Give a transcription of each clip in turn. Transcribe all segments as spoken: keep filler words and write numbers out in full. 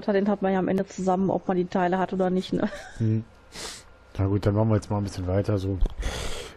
Roboter, den hat man ja am Ende zusammen, ob man die Teile hat oder nicht. Ne? Hm. Na gut, dann machen wir jetzt mal ein bisschen weiter so.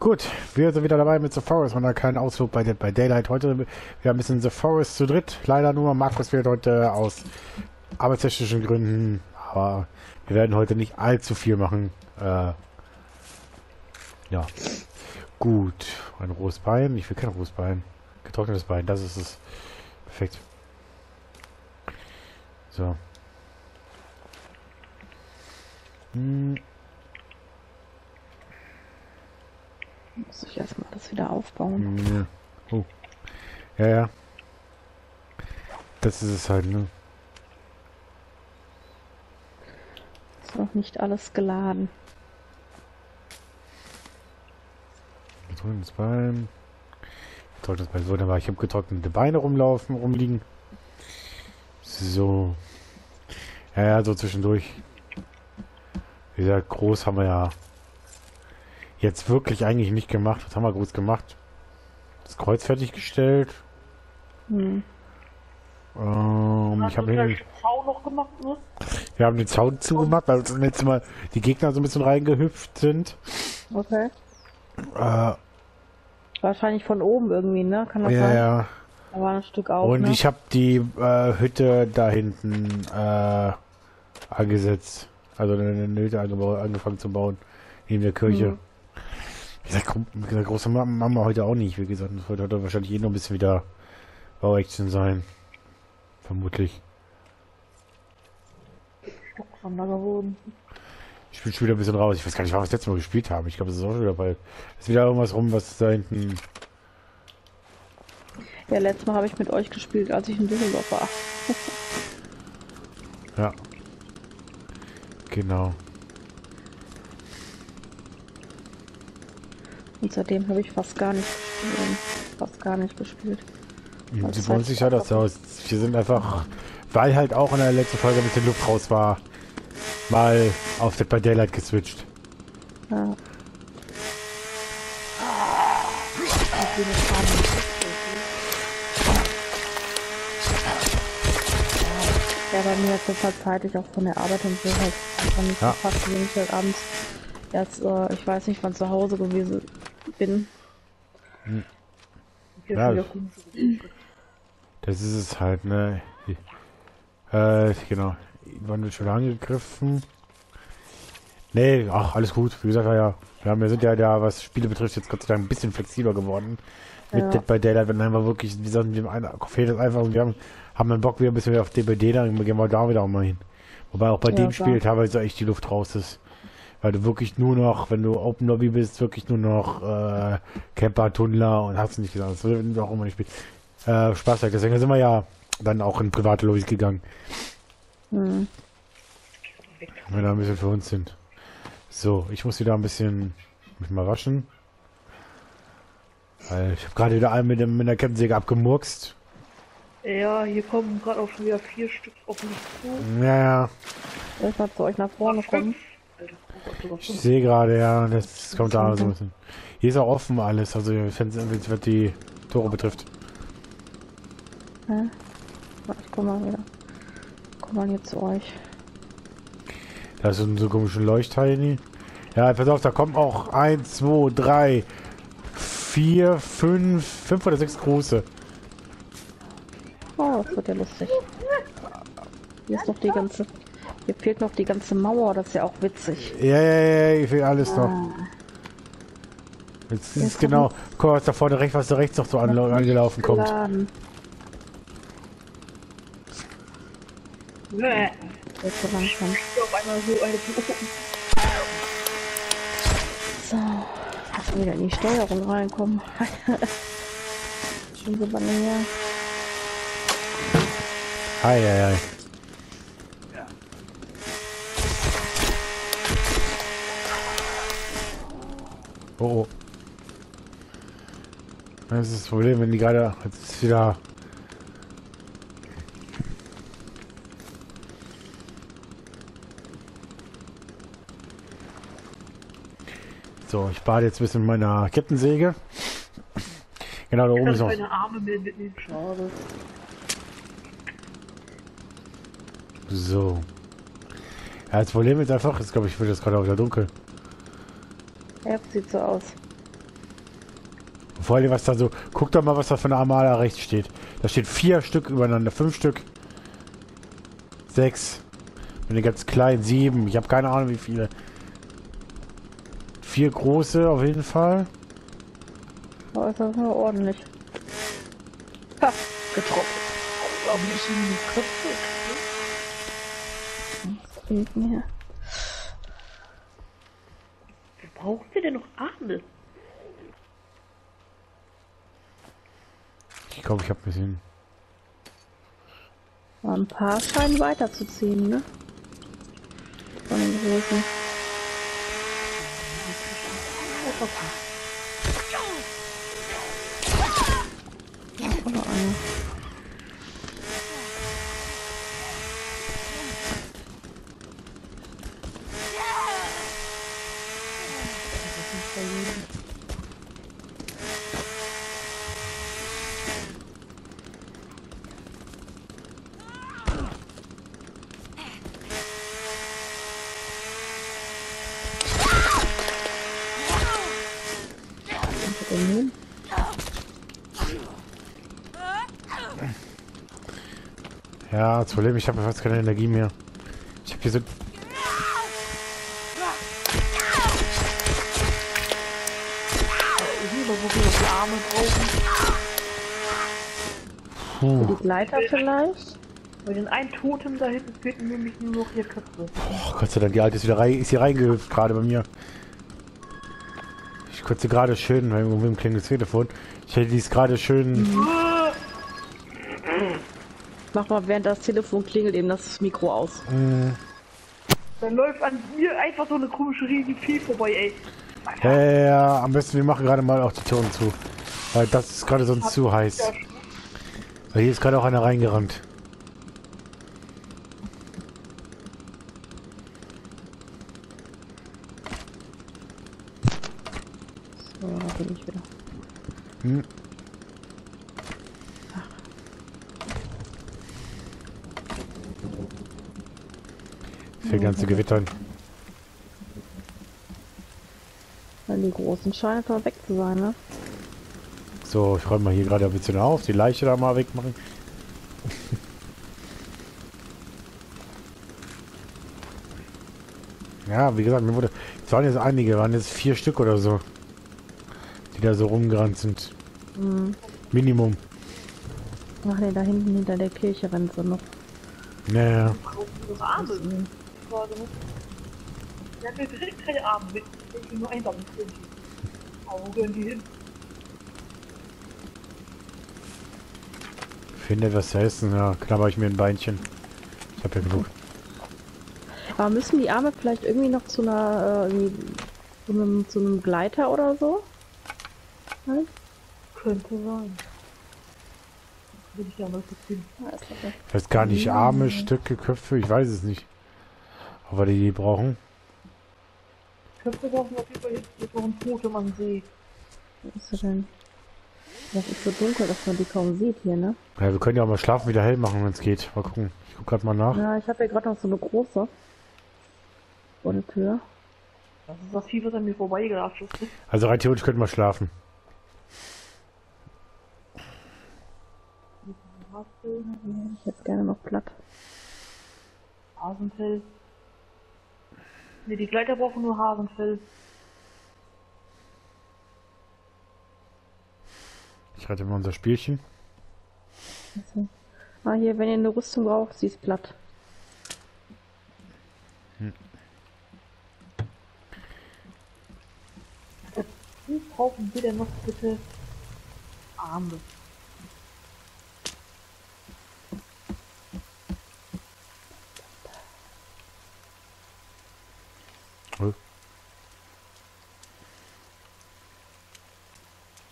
Gut, wir sind wieder dabei mit The Forest. Man hat keinen Ausflug bei, bei Daylight. Heute wir haben ein bisschen The Forest zu dritt. Leider nur Markus fehlt heute aus arbeitstechnischen Gründen. Aber wir werden heute nicht allzu viel machen. Äh, ja. Gut. Ein rohes Bein. Ich will kein rohes Bein. Getrocknetes Bein. Das ist es. Perfekt. So. Hm. Muss ich erstmal das wieder aufbauen. Ja. Oh. Ja, ja. Das ist es halt, ne? Ist noch nicht alles geladen. Getrocknetes Bein. Getrocknetes Bein. So, dann war ich habe getrocknete Beine rumlaufen, rumliegen. So. Ja, ja, so zwischendurch. Wie gesagt, groß haben wir ja jetzt wirklich eigentlich nicht gemacht. Was haben wir groß gemacht? Das Kreuz fertiggestellt. Hm. Ähm, ich hab den Zaun noch gemacht, ne? Wir haben den Zaun zugemacht, weil uns das letzte Mal die Gegner so ein bisschen reingehüpft sind. Okay. Äh, Wahrscheinlich von oben irgendwie, ne? Kann das ja, sein? Ja. Da war ein Stück auf, und ne? Ich habe die äh, Hütte da hinten äh, angesetzt. Also eine Hütte angefangen zu bauen. Neben der Kirche. Hm. Wie gesagt, große Mama heute auch nicht. Wie gesagt, das wird wahrscheinlich eh noch ein bisschen wieder Bau-Action sein. Vermutlich. Ich bin schon wieder ein bisschen raus. Ich weiß gar nicht, was wir das letzte Mal gespielt haben. Ich glaube, es ist auch schon wieder bald. Es ist wieder irgendwas rum, was da hinten. Ja, letztes Mal habe ich mit euch gespielt, als ich in Düsseldorf war. Ja. Genau. Und seitdem habe ich fast gar nicht gespielt. Fast gar nicht gespielt. Sie freuen sich ja das aus. Wir sind einfach, weil halt auch in der letzten Folge mit dem Luft raus war, mal auf Dead by Daylight geswitcht. Ja. Ja, bei mir ist das halt zeitlich auch von der Arbeit und so halt einfach nicht ja. Fast wenig halt abends. Erst, äh, ich weiß nicht, wann zu Hause gewesen bin. Hm. Ja, das ist es halt, ne? Äh, genau. Wann wird schon angegriffen? Nee, ach, alles gut. Wie gesagt, ja, ja, wir sind ja da, was Spiele betrifft, jetzt Gott sei Dank ein bisschen flexibler geworden. Mit ja. Dead by Daylight, wenn wir wirklich, wie gesagt, wir haben einfach und wir haben, haben einen Bock wieder ein bisschen wieder auf D B D, dann gehen wir da wieder auch mal hin. Wobei auch bei ja, dem klar. Spiel teilweise echt die Luft raus ist. Weil du wirklich nur noch, wenn du Open Lobby bist, wirklich nur noch äh, Camper, Tunnler und hast du nicht gesagt. Das wird auch immer nicht spielen. Äh, Spaß hat. Deswegen sind wir ja dann auch in private Lobbys gegangen. Hm. Wenn wir da ein bisschen für uns sind. So, ich muss wieder ein bisschen mich mal waschen. Weil ich habe gerade wieder einen mit, dem, mit der Kettensäge abgemurkst. Ja, hier kommen gerade auch schon wieder vier Stück auf mich zu. Ja, ja. Ich mal zu euch nach vorne kommen. Ich sehe gerade, ja, das kommt da so ein bisschen. Hier ist auch offen alles, also was die Tore betrifft. Hä? Ich komm mal wieder. Komm mal jetzt zu euch. Da sind so komische Leuchtteile. Ja, pass auf, da kommen auch eins, zwei, drei, vier, fünf, fünf oder sechs große. Oh, das wird ja lustig. Hier ist doch die ganze... Hier fehlt noch die ganze Mauer, das ist ja auch witzig. Ja, ja, ja, hier fehlt alles ah. noch. Jetzt ist es genau. Guck mal, was da vorne rechts, was da rechts noch so an, angelaufen kommt. Bäh. Jetzt so langsam. Ich auf einmal so eine so, lass mal wieder in die Steuerung reinkommen. Schon so lange her. Ei, ei, ei. Oh, oh. Das ist das Problem, wenn die gerade jetzt wieder. So, ich bade jetzt ein bisschen mit meiner Kettensäge. Genau, da oben ist noch. Ich kann keine Arme mehr mitnehmen, schade. So. Ja, das Problem ist einfach, jetzt glaube ich, wird das gerade auch wieder dunkel. Ja, sieht so aus. Vor allem, was da so... Guck doch mal, was da für eine Armada rechts steht. Da steht vier Stück übereinander. Fünf Stück. Sechs. Eine ganz kleinen. Sieben. Ich habe keine Ahnung, wie viele. Vier große auf jeden Fall. Oh, ist das nur ordentlich. Ha! Getroffen. Auf die Köpfe. Nicht mehr. Brauchen wir denn noch Arme? Ich glaube, ich habe ein bisschen. War ein paar scheinen weiterzuziehen, ne? Von den großen. Oder eine. Ja, das Problem, ich habe fast keine Energie mehr. Ich habe hier so... Puh. Für die Gleiter vielleicht? Bei den einen Totem da hinten finden nämlich nur noch ihr Köpfe. Boah, Gott sei Dank, die Alte ist wieder rein, ist hier reingehüpft gerade bei mir. Ich konnte gerade schön, weil irgendwo im kleinen Telefon. Ich hätte dies gerade schön... Mhm. Mach mal, während das Telefon klingelt, eben das Mikro aus. Mhm. Dann läuft an mir einfach so eine komische riesige Vieh vorbei, ey. Ja, ja, ja, am besten wir machen gerade mal auch die Türen zu. Weil das ist gerade sonst zu heiß. Weil hier ist gerade auch einer reingerannt. So, da bin ich wieder. Hm. Für ganze Gewittern. Weil die großen scheinen einfach weg zu sein, ne? So, ich räume mal hier gerade ein bisschen auf, die Leiche da mal wegmachen. Ja, wie gesagt, mir wurde. Es waren jetzt einige, waren jetzt vier Stück oder so. Die da so rumgerannt sind. Mhm. Minimum. Ach ne, da hinten hinter der Kirche rennt so noch. Naja. Ja, wir direkt keine Arme mit, wir nur einsam sind. Aber wo gehen die hin? Finde etwas zu essen, ja, knabber ich mir ein Beinchen. Ich habe ja genug. Aber müssen die Arme vielleicht irgendwie noch zu einer, äh, zu, einem, zu einem Gleiter oder so? Hm? Könnte sein. Will ich ja mal verziehen. Ich weiß gar nicht, Arme, Stücke, Köpfe, ich weiß es nicht. Aber die, die brauchen. Köpfe brauchen auf jeden Fall jetzt noch ein Foto, man sieht. Was ist das denn? Das ist so dunkel, dass man die kaum sieht hier, ne? Ja, wir können ja auch mal schlafen wieder hell machen, wenn es geht. Mal gucken. Ich guck gerade mal nach. Ja, ich habe ja gerade noch so eine große. Vor der Tür. Das ist das Vieh, was an mir vorbeigelatscht ist. Also rein theoretisch könnten wir schlafen. Die hätte ich jetzt gerne noch platt. Hasenfell. Ne, die Gleiter brauchen nur Hasenfell. Ich rette mal unser Spielchen. Also. Ah, hier, wenn ihr eine Rüstung braucht, sie ist platt. Hm. Wie brauchen wir denn noch bitte Arme?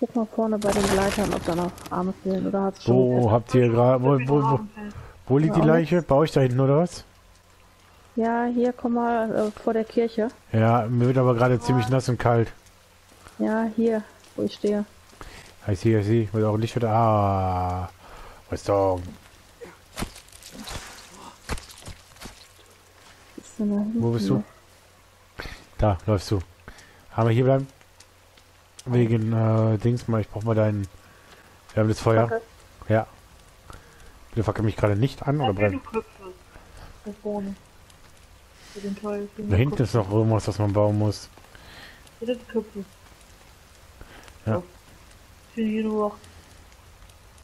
Guck mal vorne bei den Leitern, ob da noch Arme fehlen oder hat's schon. Wo habt ihr gerade? Wo, wo, wo, wo liegt die Leiche? Bei euch da hinten oder was? Ja, hier komm mal äh, vor der Kirche. Ja, mir wird aber gerade ziemlich nass und kalt. Ja, hier, wo ich stehe. I see, I see. Wird auch Licht wieder. Ah, was da? Wo bist du? Da, läufst du. Haben wir hier bleiben? Wegen äh, Dings mal, ich brauch mal deinen... Wir haben das Feuer. Fackel. Ja. Bitte fackel mich gerade nicht an, oder brennt? Da hinten ist noch irgendwas, was man bauen muss. Bitte Köpfe. Ja. Ich will hier nur noch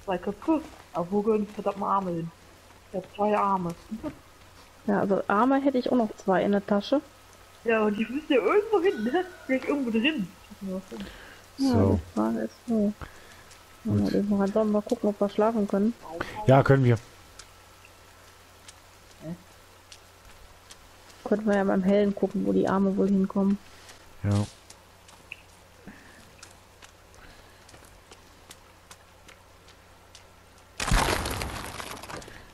zwei Köpfe. Aber wo gehören die verdammten Arme hin? Ich hab zwei Arme. Ja, also Arme hätte ich auch noch zwei in der Tasche. Ja, und die müssen ja irgendwo hin, ne? Vielleicht irgendwo drin. So. Ja, das ist so. Gut. Ja, wir dann mal gucken, ob wir schlafen können. Ja, können wir. Ja. Können wir ja beim Hellen gucken, wo die Arme wohl hinkommen. Ja.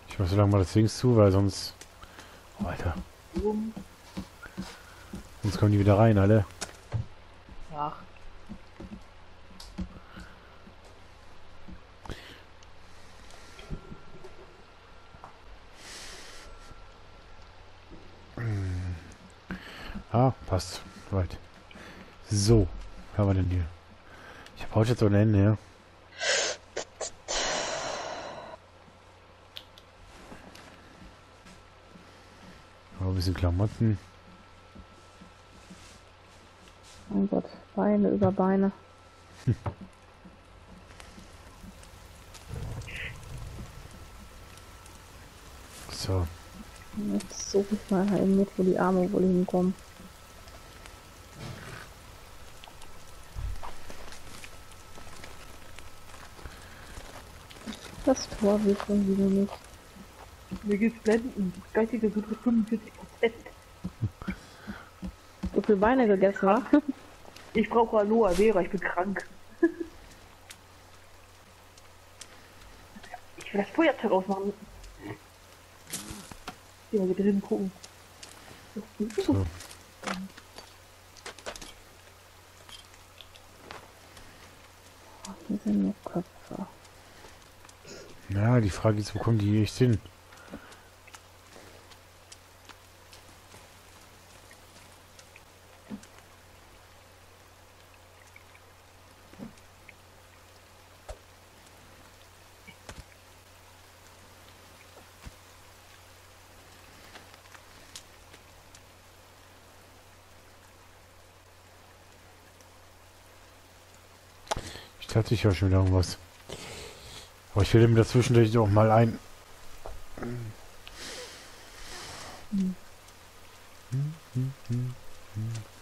Ich mach so lange mal das Ding zu, weil sonst... Oh, Alter. Sonst kommen die wieder rein, alle. Ach. Ah, passt. Right. So, was haben wir denn hier? Ich habe heute jetzt so ein Ende, ja. Ein bisschen Klamotten. Oh Gott, Beine über Beine. So. Jetzt suche ich mal eben mit, wo die Arme wohl hinkommen. Das Tor will schon wieder nicht. Mir geht's blenden. Geistiger Suche fünfundvierzig Prozent. So viel Beine gegessen, wa? Ich brauche Aloe Vera, ich bin krank. Ich will das Feuerzeug ausmachen. Hier mal drinnen gucken. So. Hier sind nur Köpfe. Na, die Frage ist, wo kommen die echt hin? Hatte ich ja schon wieder irgendwas. Aber ich will mir dazwischendurch auch mal ein. Hm. Hm, hm, hm, hm.